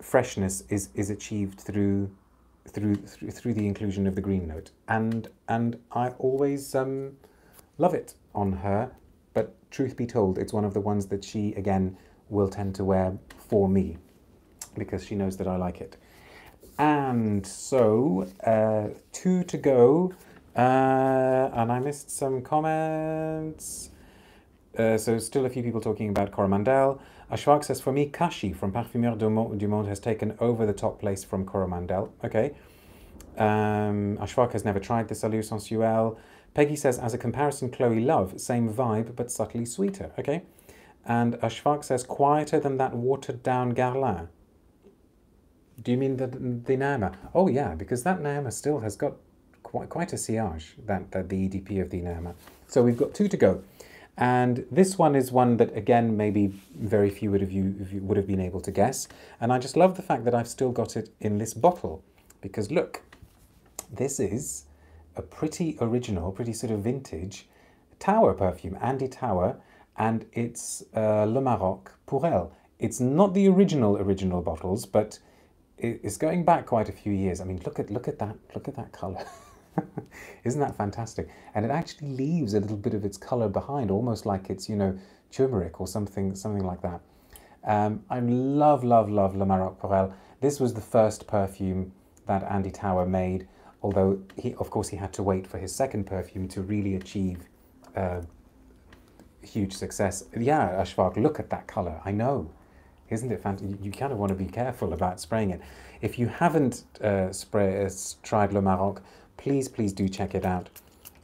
freshness is achieved through the inclusion of the green note, and I always love it on her. But truth be told, it's one of the ones that she again will tend to wear for me, because she knows that I like it. And so 2 to go, and I missed some comments. So still a few people talking about Coromandel. Ashwag says, for me, Kashi from Parfumeur du Monde has taken over the top place from Coromandel. Okay. Ashwag has never tried this Allure Sensuelle. Peggy says, as a comparison, Chloe Love, same vibe, but subtly sweeter. Okay. And Ashwag says, quieter than that watered-down Guerlain. Do you mean the Nahema? Oh, yeah, because that Nahema still has got quite a sillage, that the EDP of the Nahema. So we've got 2 to go. And this one is one that, again, maybe very few would have been able to guess. And I just love the fact that I've still got it in this bottle. Because look, this is a pretty original, pretty sort of vintage Tauer perfume, Andy Tauer, and it's Le Maroc Pour Elle. It's not the original bottles, but it's going back quite a few years. I mean, look at that color. Isn't that fantastic? And it actually leaves a little bit of its colour behind, almost like it's, you know, turmeric or something like that. I love Le Maroc Pour Elle. This was the first perfume that Andy Tauer made, although of course he had to wait for his second perfume to really achieve huge success. Yeah, Ashwag, look at that colour. I know. Isn't it fantastic? You kind of want to be careful about spraying it. If you haven't tried Le Maroc, please do check it out,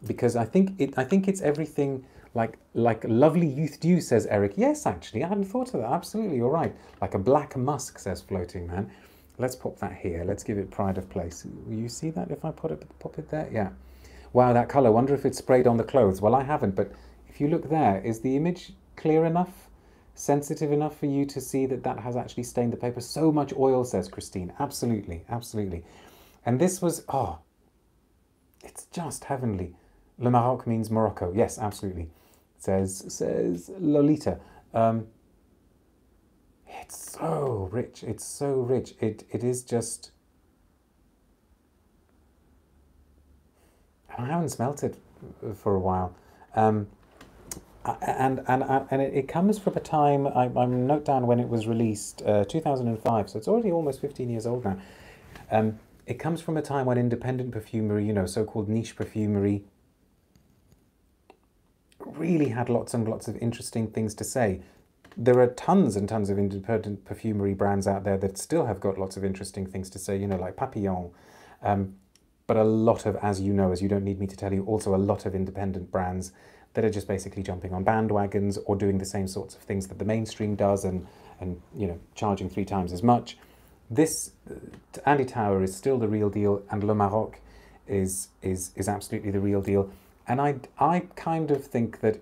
because I think it's everything like lovely youth dew, says Eric. Yes, actually, I hadn't thought of that. Absolutely, you're right. Like a black musk, says Floating Man. Let's pop that here. Let's give it pride of place. Will you see that if I pop it there? Yeah. Wow, that colour. Wonder if it's sprayed on the clothes. Well, I haven't, but if you look there, is the image clear enough, sensitive enough for you to see that has actually stained the paper? So much oil, says Christine. Absolutely, absolutely. And this was, oh, it's just heavenly. Le Maroc means Morocco. Yes, absolutely, says Lolita. It's so rich. It's so rich. It is just... I haven't smelt it for a while. And it comes from a time, I note down when it was released, 2005, so it's already almost 15 years old now. It comes from a time when independent perfumery, you know, so-called niche perfumery, really had lots and lots of interesting things to say. There are tons and tons of independent perfumery brands out there that still have got lots of interesting things to say, you know, like Papillon. But a lot of, as you know, as you don't need me to tell you, also a lot of independent brands that are just basically jumping on bandwagons or doing the same sorts of things that the mainstream does and you know, charging 3 times as much. This Andy Tauer is still the real deal, and Le Maroc is absolutely the real deal. And I kind of think that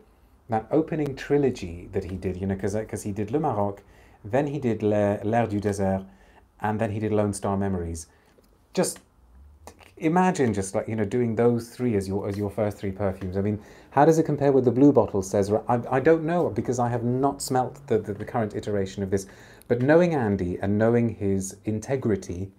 opening trilogy that he did, you know, because he did Le Maroc, then he did L'Air du Désert, and then he did Lone Star Memories. Just imagine, just like, you know, doing those 3 as your first 3 perfumes. I mean, how does it compare with the blue bottle? Says I don't know, because I have not smelt the current iteration of this. But knowing Andy and knowing his integrity,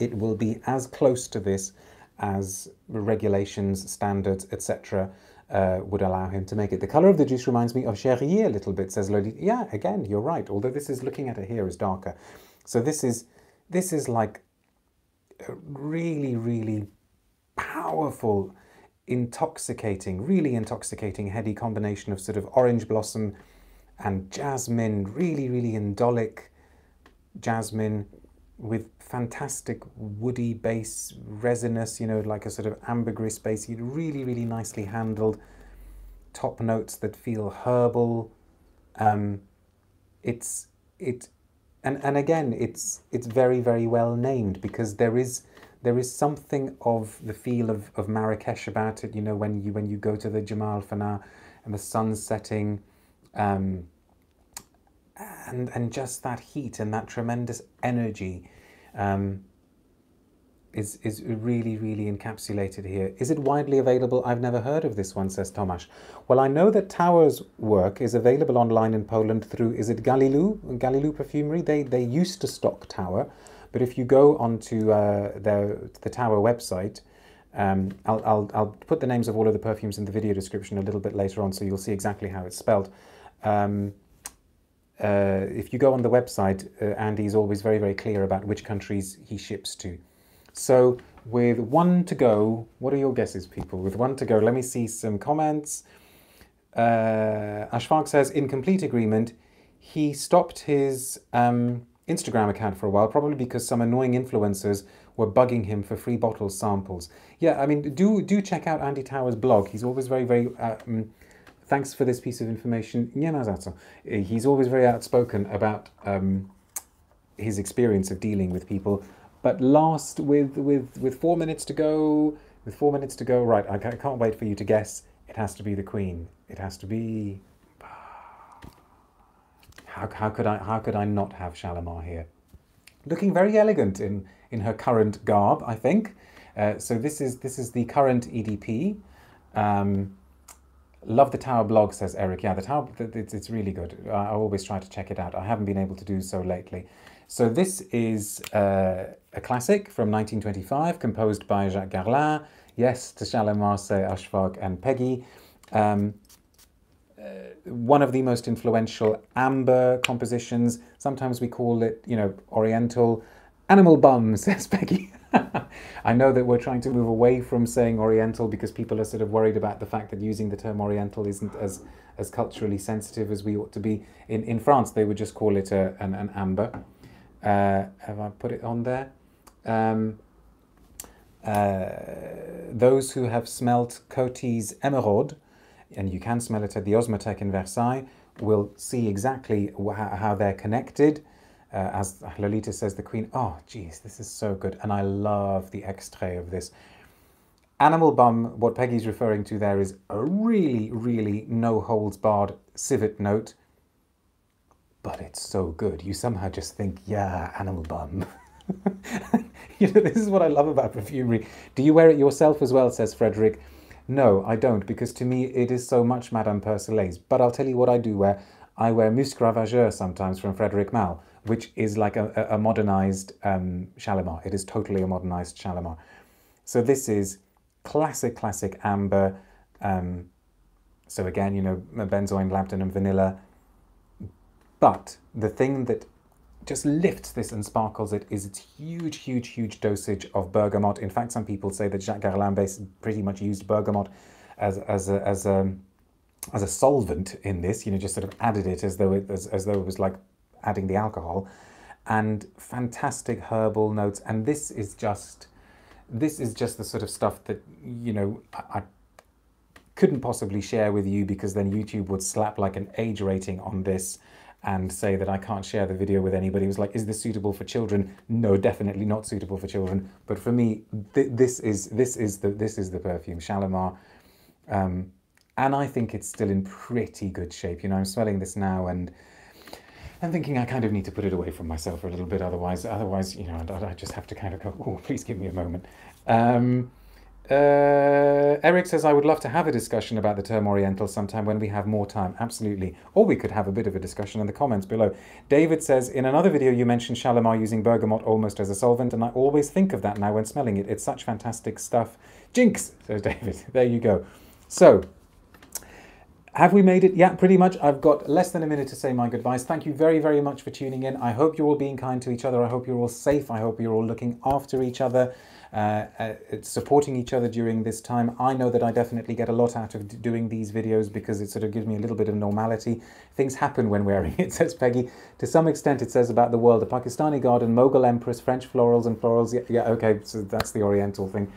it will be as close to this as regulations, standards, etc. Would allow him to make it. The colour of the juice reminds me of Cherrier a little bit, says Lodi. Yeah, again, you're right, although this is, looking at it here, is darker. So this is like a really, really powerful, intoxicating, really intoxicating, heady combination of sort of orange blossom and jasmine, really, really indolic jasmine with fantastic woody base, resinous, you know, like a sort of ambergris base, really, really nicely handled, top notes that feel herbal. And again, it's very, very well named, because there is There is something of the feel of Marrakesh about it, you know, when you go to the Jemaa al-Fna and the sun's setting, and just that heat and that tremendous energy is really, really encapsulated here. Is it widely available? I've never heard of this one, says Tomasz. Well, I know that Tauer's work is available online in Poland through, is it Galileu Perfumery? They used to stock Tauer. But if you go onto the Tauer website, I'll put the names of all of the perfumes in the video description a little bit later on, so you'll see exactly how it's spelled. If you go on the website, Andy's always very, very clear about which countries he ships to. So with one to go, what are your guesses, people? With one to go, let me see some comments. Ashfaq says, in complete agreement, he stopped his... Instagram account for a while, probably because some annoying influencers were bugging him for free bottle samples. Yeah, I mean, do check out Andy Tauer's blog. He's always very, very, thanks for this piece of information. He's always very outspoken about his experience of dealing with people. But last, with 4 minutes to go, right, I can't wait for you to guess. It has to be the Queen. It has to be... How could I not have Shalimar here? Looking very elegant in her current garb, I think. So this is the current EDP. Love the Tauer blog, says Eric. Yeah, the Tauer, it's really good. I always try to check it out. I haven't been able to do so lately. So this is a classic from 1925, composed by Jacques Guerlain. Yes, to Shalimar, say Ashfaq and Peggy. One of the most influential amber compositions. Sometimes we call it, you know, Oriental. Animal bum, says Peggy. I know that we're trying to move away from saying Oriental because people are sort of worried about the fact that using the term Oriental isn't as culturally sensitive as we ought to be. In France, they would just call it an amber. Have I put it on there? Those who have smelt Coty's Emeraude, and you can smell it at the Osmothèque in Versailles, we'll see exactly how they're connected. As Lolita says, the Queen, oh, geez, this is so good. And I love the extrait of this. Animal bum, what Peggy's referring to there is a really, really no-holds-barred civet note, but it's so good. You somehow just think, yeah, animal bum. You know, this is what I love about perfumery. Do you wear it yourself as well, says Frederic? No, I don't, because to me it is so much Madame Persolaise. But I'll tell you what I do wear. I wear Musc Ravageur sometimes from Frederic Malle, which is like a modernized Shalimar. It is totally a modernized Shalimar. So this is classic amber. So again, you know, benzoin, labdanum, vanilla. But the thing that just lifts this and sparkles it is its huge dosage of bergamot. In fact, some people say that Jacques Guerlain pretty much used bergamot as a solvent in this, you know, just sort of added it as though it was like adding the alcohol, and fantastic herbal notes. And this is just the sort of stuff that, you know, I couldn't possibly share with you, because then YouTube would slap like an age rating on this and say that I can't share the video with anybody. It was like, is this suitable for children? No, definitely not suitable for children. But for me, this is the perfume, Shalimar. And I think it's still in pretty good shape. You know, I'm smelling this now and I'm thinking I kind of need to put it away from myself for a little bit, otherwise, you know, I just have to kind of go, oh, please give me a moment. Eric says, I would love to have a discussion about the term Oriental sometime when we have more time. Absolutely. Or we could have a bit of a discussion in the comments below. David says, in another video you mentioned Shalimar using bergamot almost as a solvent, and I always think of that now when smelling it. It's such fantastic stuff. Jinx, says David. There you go. So, have we made it? Yeah, pretty much. I've got less than a minute to say my goodbyes. Thank you very, very much for tuning in. I hope you're all being kind to each other. I hope you're all safe. I hope you're all looking after each other. Supporting each other during this time. I know that I definitely get a lot out of doing these videos because it sort of gives me a little bit of normality. Things happen when wearing it, says Peggy. To some extent, it says about the world. A Pakistani garden, Mughal empress, French florals and florals. Yeah, okay, so that's the Oriental thing.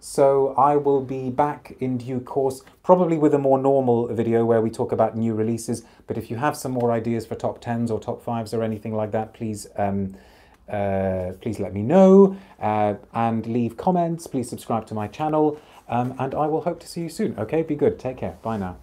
So I will be back in due course, probably with a more normal video where we talk about new releases. But if you have some more ideas for top 10s or top 5s or anything like that, please please let me know and leave comments. Please subscribe to my channel and I will hope to see you soon. Okay, be good. Take care. Bye now.